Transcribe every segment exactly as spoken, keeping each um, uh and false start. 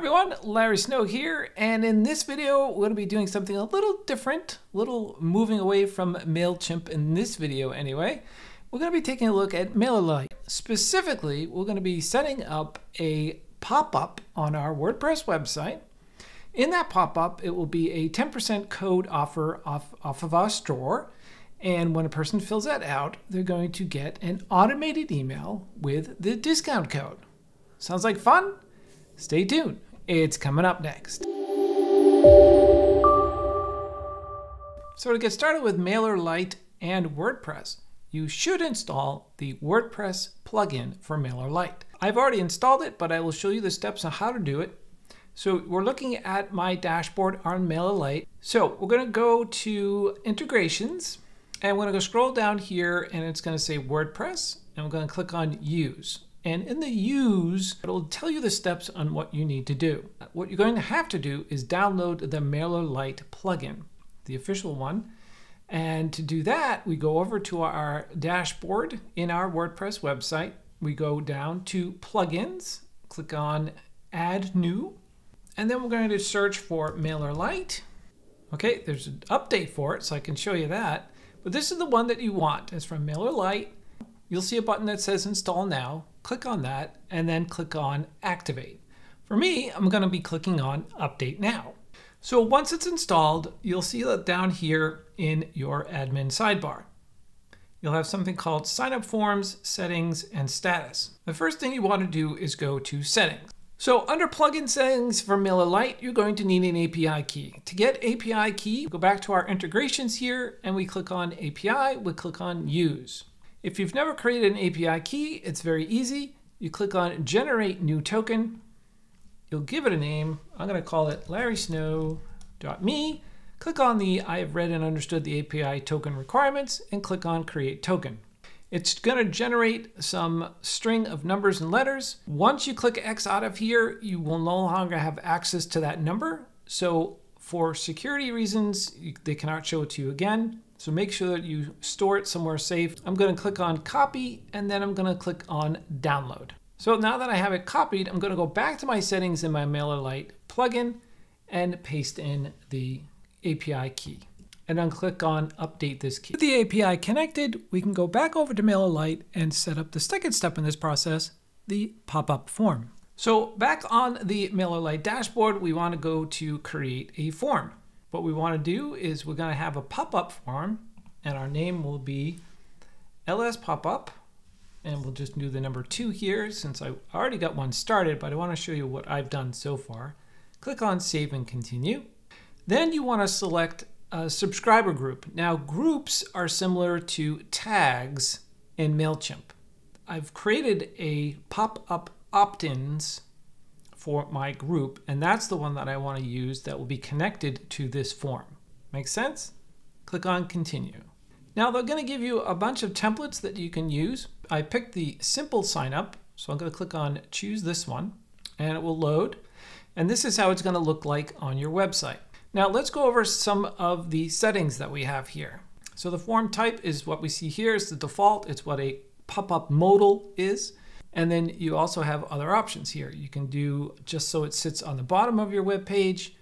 everyone, Larry Snow here, and in this video we're going to be doing something a little different, a little moving away from MailChimp in this video anyway. We're going to be taking a look at MailerLite. Specifically, we're going to be setting up a pop-up on our WordPress website. In that pop-up, it will be a ten percent code offer off, off of our store, and when a person fills that out, they're going to get an automated email with the discount code. Sounds like fun? Stay tuned, it's coming up next. So to get started with MailerLite and WordPress, you should install the WordPress plugin for MailerLite. I've already installed it, but I will show you the steps on how to do it. So we're looking at my dashboard on MailerLite. So we're gonna go to integrations, and we're gonna go scroll down here, and it's gonna say WordPress, and we're gonna click on use. And in the use, it'll tell you the steps on what you need to do. What you're going to have to do is download the MailerLite plugin, the official one. And to do that, we go over to our dashboard in our WordPress website. We go down to plugins, click on add new, and then we're going to search for MailerLite. Okay, there's an update for it, so I can show you that. But this is the one that you want. It's from MailerLite. You'll see a button that says install now. Click on that and then click on activate. For me, I'm going to be clicking on update now. So once it's installed, you'll see that down here in your admin sidebar, you'll have something called sign up forms, settings, and status. The first thing you want to do is go to settings. So under plugin settings for MailerLite, you're going to need an A P I key. To get A P I key, go back to our integrations here and we click on A P I, we click on use. If you've never created an A P I key, it's very easy. You click on generate new token. You'll give it a name. I'm going to call it larry snow dot me. Click on the I have read and understood the A P I token requirements and click on create token. It's going to generate some string of numbers and letters. Once you click X out of here, you will no longer have access to that number. So for security reasons, they cannot show it to you again. So make sure that you store it somewhere safe. I'm going to click on copy, and then I'm going to click on download. So now that I have it copied, I'm going to go back to my settings in my MailerLite plugin and paste in the A P I key. And then click on update this key. With the A P I connected, we can go back over to MailerLite and set up the second step in this process, the pop-up form. So back on the MailerLite dashboard, we want to go to create a form. What we want to do is we're going to have a pop-up form, and our name will be L S pop-up, and we'll just do the number two here since I already got one started, but I want to show you what I've done so far. Click on save and continue. Then you want to select a subscriber group. Now groups are similar to tags in MailChimp. I've created a pop-up opt-ins for my group, and that's the one that I want to use that will be connected to this form. Make sense? Click on continue. Now they're going to give you a bunch of templates that you can use. I picked the simple sign up, so I'm going to click on choose this one, and it will load. And this is how it's going to look like on your website. Now let's go over some of the settings that we have here. So the form type is what we see here. It's the default. It's what a pop-up modal is. And then you also have other options here. You can do just so it sits on the bottom of your web page,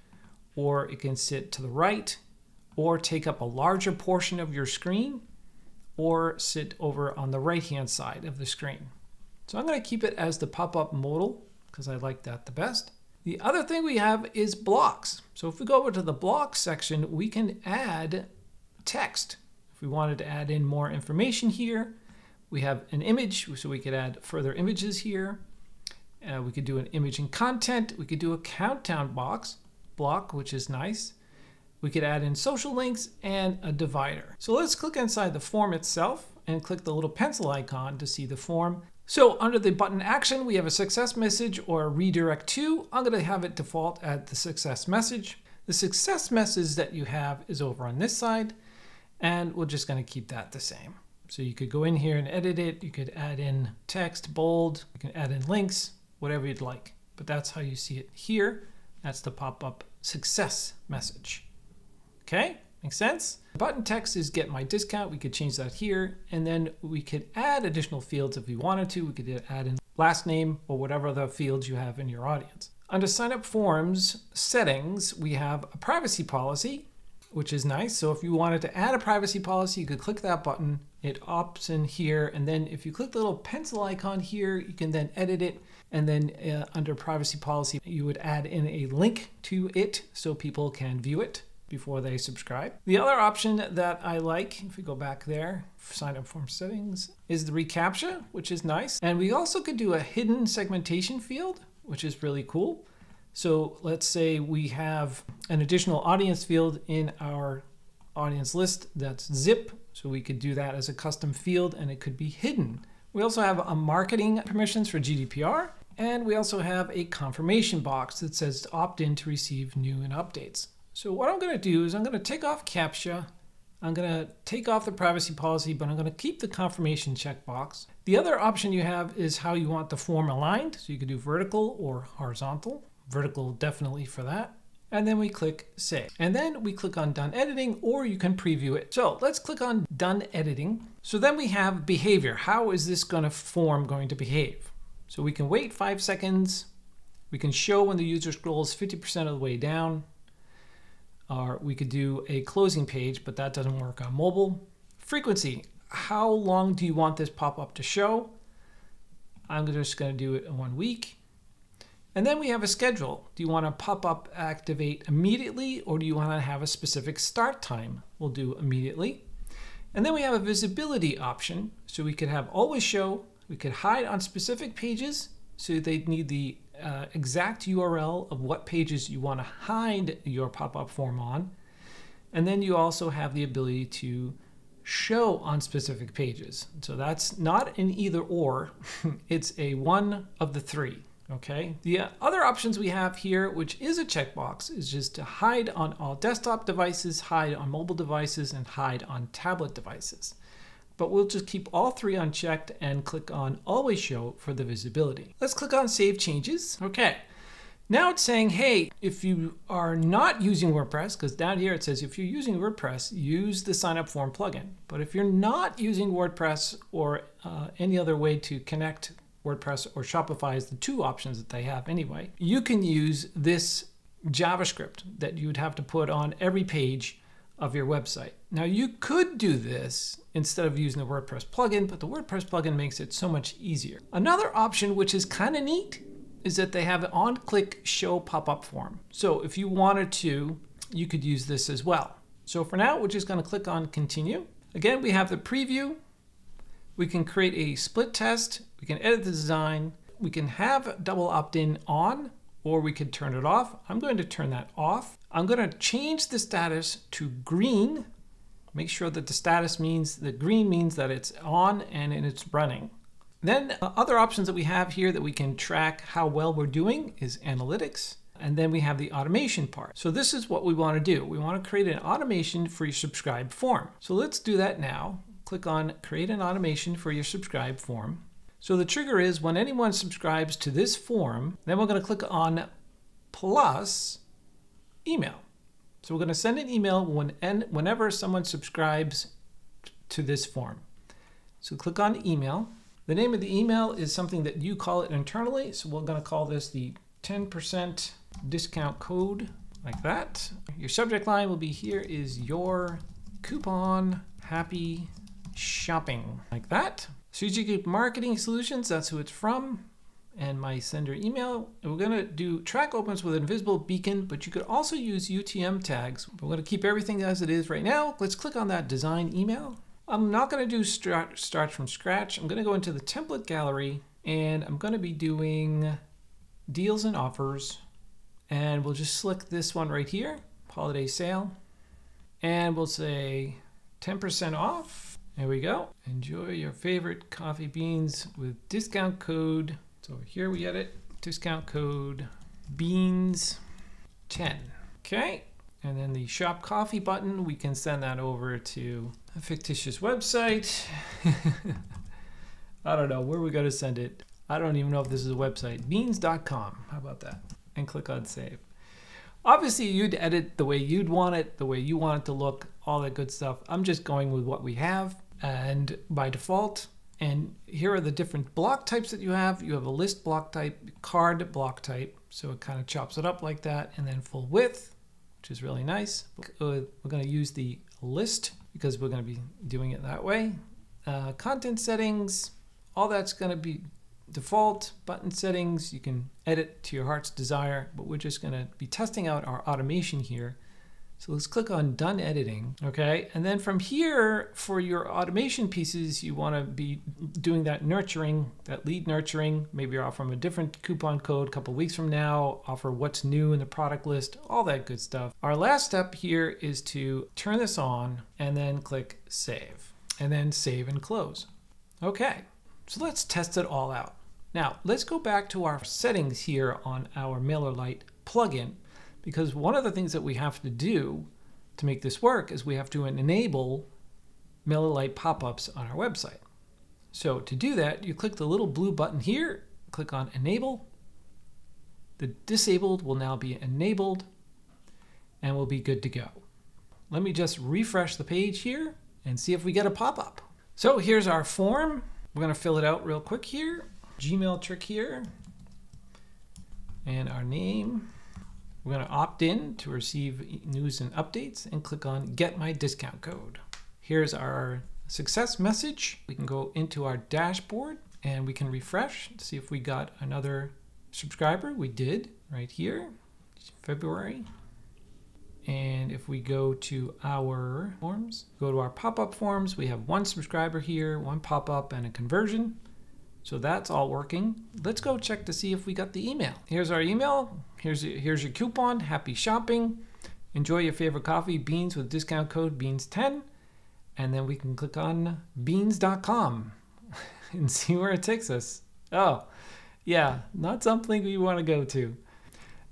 or it can sit to the right, or take up a larger portion of your screen, or sit over on the right-hand side of the screen. So I'm going to keep it as the pop-up modal because I like that the best. The other thing we have is blocks. So if we go over to the blocks section, we can add text. If we wanted to add in more information here, we have an image, so we could add further images here. Uh, we could do an image and content. We could do a countdown box block, which is nice. We could add in social links and a divider. So let's click inside the form itself and click the little pencil icon to see the form. So under the button action, we have a success message or a redirect to. I'm going to have it default at the success message. The success message that you have is over on this side, and we're just going to keep that the same. So you could go in here and edit it. You could add in text, bold, you can add in links, whatever you'd like. But that's how you see it here. That's the pop-up success message. Okay, makes sense? The button text is get my discount. We could change that here. And then we could add additional fields if we wanted to. We could add in last name or whatever the fields you have in your audience. Under sign up forms settings, we have a privacy policy, which is nice. So if you wanted to add a privacy policy, you could click that button. It opts in here. And then if you click the little pencil icon here, you can then edit it. And then uh, under privacy policy, you would add in a link to it so people can view it before they subscribe. The other option that I like, if we go back there, sign up form settings, is the reCAPTCHA, which is nice. And we also could do a hidden segmentation field, which is really cool. So let's say we have an additional audience field in our audience list that's zip. So we could do that as a custom field and it could be hidden. We also have a marketing permissions for G D P R. And we also have a confirmation box that says opt in to receive new and updates. So what I'm gonna do is I'm gonna take off CAPTCHA. I'm gonna take off the privacy policy, but I'm gonna keep the confirmation checkbox. The other option you have is how you want the form aligned. So you could do vertical or horizontal. Vertical definitely for that. And then we click save. And then we click on done editing, or you can preview it. So let's click on done editing. So then we have behavior. How is this gonna form going to behave? So we can wait five seconds. We can show when the user scrolls fifty percent of the way down, or we could do a closing page, but that doesn't work on mobile. Frequency, how long do you want this pop-up to show? I'm just gonna do it in one week. And then we have a schedule. Do you want to pop up activate immediately, or do you want to have a specific start time? We'll do immediately. And then we have a visibility option. So we could have always show, we could hide on specific pages. So they'd need the uh, exact U R L of what pages you want to hide your pop-up form on. And then you also have the ability to show on specific pages. So that's not an either or, it's a one of the three. Okay, the other options we have here, which is a checkbox, is just to hide on all desktop devices, hide on mobile devices, and hide on tablet devices. But we'll just keep all three unchecked and click on always show for the visibility. Let's click on save changes. Okay, now it's saying, hey, if you are not using WordPress, because down here it says if you're using WordPress, use the sign up form plugin. But if you're not using WordPress or uh, any other way to connect WordPress or Shopify is the two options that they have anyway. You can use this JavaScript that you would have to put on every page of your website. Now you could do this instead of using the WordPress plugin, but the WordPress plugin makes it so much easier. Another option, which is kind of neat, is that they have an on-click show pop-up form. So if you wanted to, you could use this as well. So for now, we're just going to click on continue. Again, we have the preview. We can create a split test, we can edit the design, we can have double opt-in on, or we could turn it off. I'm going to turn that off. I'm going to change the status to green. Make sure that the status means, the green means that it's on and it's running. Then uh, other options that we have here that we can track how well we're doing is analytics. And then we have the automation part. So this is what we want to do. We want to create an automation for your subscribe form. So let's do that now. Click on create an automation for your subscribe form. So the trigger is when anyone subscribes to this form, then we're going to click on plus email. So we're going to send an email when and whenever someone subscribes to this form. So click on email. The name of the email is something that you call it internally. So we're going to call this the ten percent discount code, like that. Your subject line will be, here is your coupon, happy shopping, like that. SecMark Marketing Solutions, that's who it's from, and my sender email. And we're gonna do track opens with an invisible beacon, but you could also use U T M tags. We're gonna keep everything as it is right now. Let's click on that design email. I'm not gonna do start, start from scratch. I'm gonna go into the template gallery, and I'm gonna be doing deals and offers. And we'll just select this one right here, holiday sale. And we'll say ten percent off. There we go. Enjoy your favorite coffee beans with discount code. So here we edit discount code beans ten. Okay. And then the shop coffee button, we can send that over to a fictitious website. I don't know where we're going to send it. I don't even know if this is a website. Beans dot com. How about that? And click on save. Obviously, you'd edit the way you'd want it, the way you want it to look, all that good stuff. I'm just going with what we have. And by default, And here are the different block types that you have. You have a list block type, card block type, so it kind of chops it up like that, and then full width, which is really nice. We're going to use the list because we're going to be doing it that way. Uh, content settings, all that's going to be default. Button settings, you can edit to your heart's desire, but we're just going to be testing out our automation here. So let's click on Done Editing, okay? And then from here, for your automation pieces, you wanna be doing that nurturing, that lead nurturing. Maybe you're offering a different coupon code a couple weeks from now, offer what's new in the product list, all that good stuff. Our last step here is to turn this on and then click Save, and then save and close. Okay, so let's test it all out. Now, let's go back to our settings here on our MailerLite plugin, because one of the things that we have to do to make this work is we have to enable MailerLite pop-ups on our website. So to do that, you click the little blue button here, click on Enable. The disabled will now be enabled, and we'll be good to go. Let me just refresh the page here and see if we get a pop-up. So here's our form. We're going to fill it out real quick here. Gmail trick here, and our name. We're going to opt in to receive news and updates and click on Get My Discount Code. Here's our success message. We can go into our dashboard and we can refresh to see if we got another subscriber. We did right here, February. And if we go to our forms, go to our pop-up forms, we have one subscriber here, one pop-up and a conversion. So that's all working. Let's go check to see if we got the email. Here's our email. Here's, here's your coupon. Happy shopping. Enjoy your favorite coffee, Beans, with discount code beans ten. And then we can click on beans dot com and see where it takes us. Oh, yeah, not something we want to go to.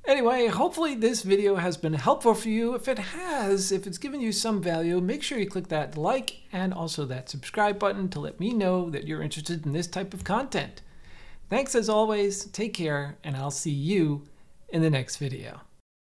Anyway, hopefully this video has been helpful for you. If it has, if it's given you some value, make sure you click that like and also that subscribe button to let me know that you're interested in this type of content. Thanks as always, take care, and I'll see you in the next video.